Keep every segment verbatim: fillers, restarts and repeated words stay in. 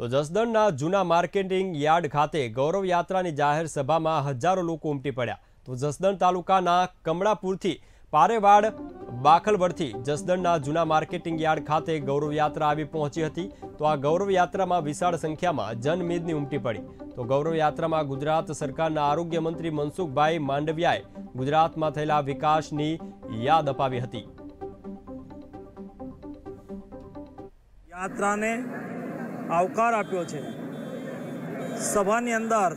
तो जसदणना जूना marketing yard खाते गौरव यात्रानी जाहिर सभा में हजारों लोग उमटी पड्या। तो जसदण तालुकाना कमळापुरथी पारेवाड़ बाखलवड़थी जसदणना जूना मार्केटिंग यार्ड खाते गौरव यात्रा आवी पहोंची हती। तो आ गौरव यात्रा में विशाल संख्या में जनमेदनी उमटी पड़ी। तो गौरव यात्रा में गुजरात सरकारना आरोग्य मंत्री मनसुख भाई मांडवियाए गुजरात में थयेला विकासनी याद अपावी हती। यात्राने आवकार आप्यो छे। सभानी अंदर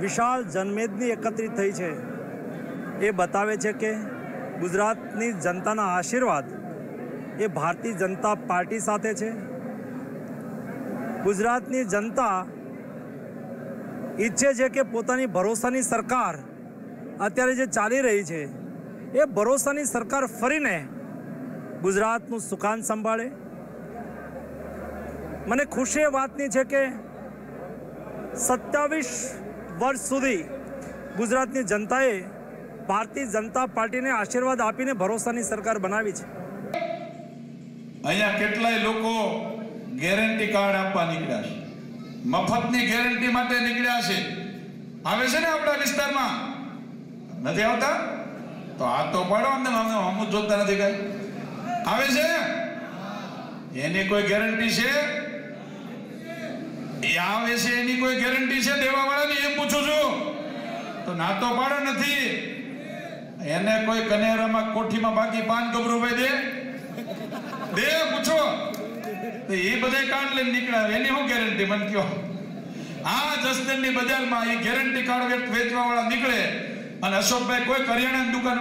विशाल जनमेदनी एकत्रित थई छे। ये बतावे छे के गुजरातनी जनताना आशीर्वाद ये भारतीय जनता पार्टी साथे छे। गुजरातनी जनता इच्छे छे के पोतानी भरोसानी सरकार अत्यारे जे चाली रही छे ये भरोसानी सरकार फरीने गुजरातनु सुकान संभाळे। मने खुशी वातनी छे के सत्तावीस वर्ष सुधी गुजरातनी जनताए भारतीय जनता पार्टी ने आशीर्वाद आपीने भरोसानी सरकार बनावी छे। अहींया केटलाय लोको गेरंटी कार्ड आपवा निकळ्या छे, मफतनी गेरंटी माटे निकळ्या छे। आवे छे ने आपणा विस्तारमां नथी आवता तो आ तो पाडो अમને हम जोता नथी काई आवे छे एनी कोई गेरंटी छे ए आवे छे एनी कोई गेरंटी छे देवावाळाने एम पूछो छो तो ना तो पाडो नथी એને કોઈ કનેરામાં કોઠીમાં બાકી પાન ગબરું ભાઈ દે દે પૂછો તો એ બધે કાર્ડ લઈને નીકળાવે એની હું ગેરંટી મન કયો। આ જસદણની બજારમાં એ ગેરંટી કાર્ડ વેચવાવાળા નીકળે અને અશોકભાઈ કોઈ કરિયાણાની દુકાન